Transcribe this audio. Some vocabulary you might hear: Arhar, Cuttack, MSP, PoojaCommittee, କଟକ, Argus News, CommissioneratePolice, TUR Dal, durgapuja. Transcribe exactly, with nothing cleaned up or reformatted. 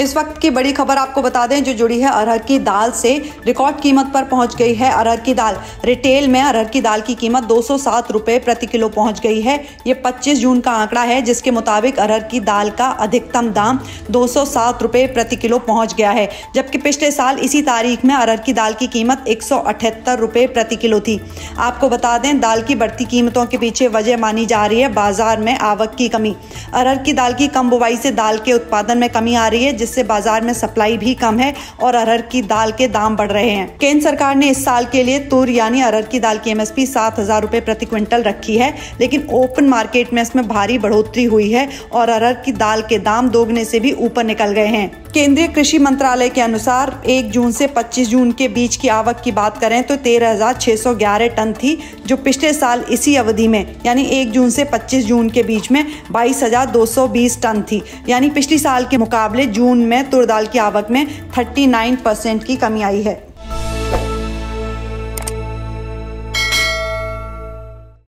इस वक्त की बड़ी खबर आपको बता दें जो जुड़ी है अरहर की दाल से। रिकॉर्ड कीमत पर पहुंच गई है अरहर की दाल। रिटेल में अरहर की दाल की कीमत दो सौ सात रुपये प्रति किलो पहुंच गई है। ये पच्चीस जून का आंकड़ा है जिसके मुताबिक अरहर की दाल का अधिकतम दाम दो सौ सात रुपये प्रति किलो पहुंच गया है, जबकि पिछले साल इसी तारीख में अरहर की दाल की कीमत एक सौ अठहत्तर रुपये प्रति किलो थी। आपको बता दें दाल की बढ़ती कीमतों के पीछे वजह मानी जा रही है बाजार में आवक की कमी। अरहर की दाल की कम बुवाई से दाल के उत्पादन में कमी आ रही है जिससे बाजार में सप्लाई भी कम है और अरहर की दाल के दाम बढ़ रहे हैं। केंद्र सरकार ने इस साल के लिए तुर यानी अरहर की दाल की एमएसपी सात हजार रुपए प्रति क्विंटल रखी है, लेकिन ओपन मार्केट में इसमें भारी बढ़ोतरी हुई है और अरहर की दाल के दाम दोगुने से भी ऊपर निकल गए हैं। केंद्रीय कृषि मंत्रालय के अनुसार एक जून से पच्चीस जून के बीच की आवक की बात करें तो तेरह हजार छह सौ ग्यारह टन थी, जो पिछले साल इसी अवधि में यानी एक जून से पच्चीस जून के बीच में बाईस हजार दो सौ बीस टन थी। यानी पिछले साल के मुकाबले जून में तुर दाल की आवक में उनतालीस परसेंट की कमी आई है।